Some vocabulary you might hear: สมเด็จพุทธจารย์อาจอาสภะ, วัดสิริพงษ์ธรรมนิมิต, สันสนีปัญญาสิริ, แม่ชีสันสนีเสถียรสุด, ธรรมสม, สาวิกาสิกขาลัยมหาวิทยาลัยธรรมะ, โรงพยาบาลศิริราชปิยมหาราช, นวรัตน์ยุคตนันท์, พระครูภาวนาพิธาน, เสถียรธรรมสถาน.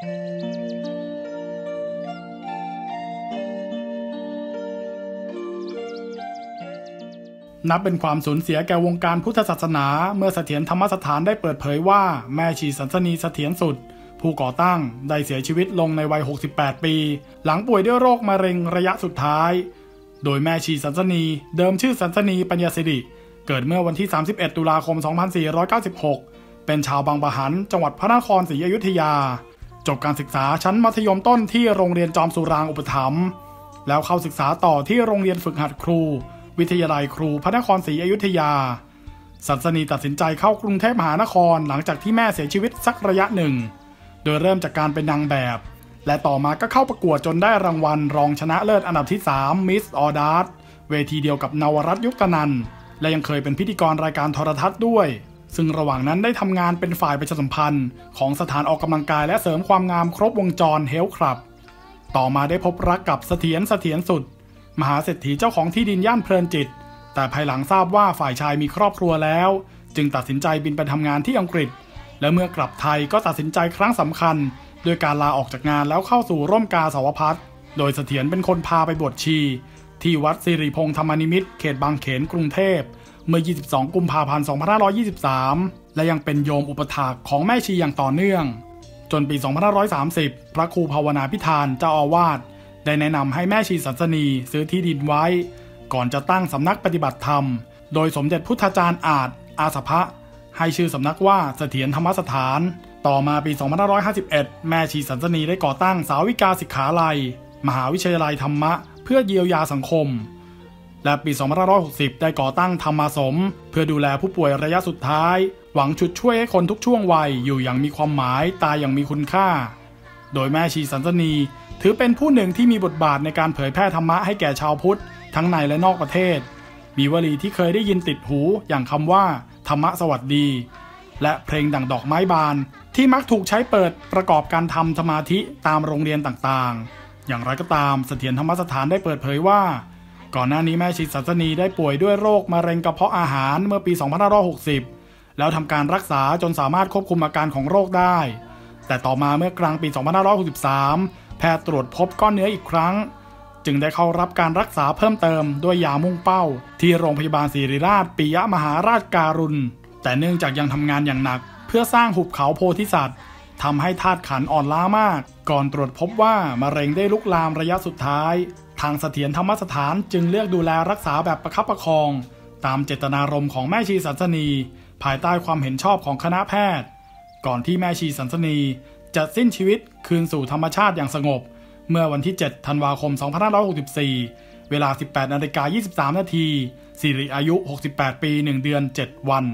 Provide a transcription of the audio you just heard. นับเป็นความสูญเสียแก่วงการพุทธศาสนาเมื่อเสถียรธรรมสถานได้เปิดเผยว่าแม่ชีสันสนีเสถียรสุดผู้ก่อตั้งได้เสียชีวิตลงในวัย68ปีหลังป่วยด้วยโรคมะเร็งระยะสุดท้ายโดยแม่ชีสันสนีเดิมชื่อสันสนีปัญญาสิริเกิดเมื่อวันที่31ตุลาคม2496เป็นชาวบางปะหันจังหวัดพระนครศรีอยุธยาจบการศึกษาชั้นมัธยมต้นที่โรงเรียนจอมสุรางอุปถัมภ์แล้วเข้าศึกษาต่อที่โรงเรียนฝึกหัดครูวิทยาลัยครูพระนครศรีอยุธยาสันสนีตัดสินใจเข้ากรุงเทพมหานครหลังจากที่แม่เสียชีวิตสักระยะหนึ่งโดยเริ่มจากการเป็นนางแบบและต่อมาก็เข้าประกวดจนได้รางวัลรองชนะเลิศอันดับที่3 Miss Ordas เวทีเดียวกับนวรัตน์ ยุคตนันท์และยังเคยเป็นพิธีกรรายการโทรทัศน์ด้วยซึ่งระหว่างนั้นได้ทำงานเป็นฝ่ายประชาสัมพันธ์ของสถานออกกำลังกายและเสริมความงามครบวงจร Health Club ต่อมาได้พบรักกับเสถียรสุดมหาเศรษฐีเจ้าของที่ดินย่านเพลินจิตแต่ภายหลังทราบว่าฝ่ายชายมีครอบครัวแล้วจึงตัดสินใจบินไปทำงานที่อังกฤษและเมื่อกลับไทยก็ตัดสินใจครั้งสำคัญโดยการลาออกจากงานแล้วเข้าสู่ร่มกาสาวพัฒน์โดยเสถียรเป็นคนพาไปบวชชีที่วัดสิริพงษ์ธรรมนิมิตเขตบางเขนกรุงเทพเมื่อ22กุมภาพันธ์2523และยังเป็นโยมอุปถากของแม่ชีอย่างต่อเนื่องจนปี2530พระครูภาวนาพิธานเจ้าอาวาสได้แนะนำให้แม่ชีสันสนีซื้อที่ดินไว้ก่อนจะตั้งสำนักปฏิบัติธรรมโดยสมเด็จพุทธจารย์อาจอาสภะให้ชื่อสำนักว่าเสถียรธรรมสถานต่อมาปี2551แม่ชีสันสนีได้ก่อตั้งสาวิกาสิกขาลัยมหาวิทยาลัยธรรมะเพื่อเยียวยาสังคมและปี2560ได้ก่อตั้งธรรมสมเพื่อดูแลผู้ป่วยระยะสุดท้ายหวังช่วยให้คนทุกช่วงวัยอยู่อย่างมีความหมายตายอย่างมีคุณค่าโดยแม่ชีสันสนีถือเป็นผู้หนึ่งที่มีบทบาทในการเผยแพร่ธรรมะให้แก่ชาวพุทธทั้งในและนอกประเทศมีวลีที่เคยได้ยินติดหูอย่างคำว่าธรรมะสวัสดีและเพลงดั่งดอกไม้บานที่มักถูกใช้เปิดประกอบการทำสมาธิตามโรงเรียนต่างๆอย่างไรก็ตามเสถียรธรรมสถานได้เปิดเผยว่าก่อนหน้านี้แม่ชีสันสนีได้ป่วยด้วยโรคมะเร็งกระเพาะอาหารเมื่อปี2560แล้วทำการรักษาจนสามารถควบคุมอาการของโรคได้แต่ต่อมาเมื่อกลางปี2563แพทย์ตรวจพบก้อนเนื้ออีกครั้งจึงได้เข้ารับการรักษาเพิ่มเติมด้วยยามุ่งเป้าที่โรงพยาบาลศิริราชปิยมหาราชการุณแต่เนื่องจากยังทำงานอย่างหนักเพื่อสร้างหุบเขาโพธิสัตว์ทำให้ธาตุขันธ์อ่อนล้ามากก่อนตรวจพบว่ามะเร็งได้ลุกลามระยะสุดท้ายทางเสถียรธรรมสถานจึงเลือกดูแลรักษาแบบประคับประคองตามเจตนารมณ์ของแม่ชีสันสนีภายใต้ความเห็นชอบของคณะแพทย์ก่อนที่แม่ชีสันสนีจะสิ้นชีวิตคืนสู่ธรรมชาติอย่างสงบเมื่อวันที่7ธันวาคม2564 เวลา 18:23 น.สิริอายุ68ปี1 เดือน 7 วัน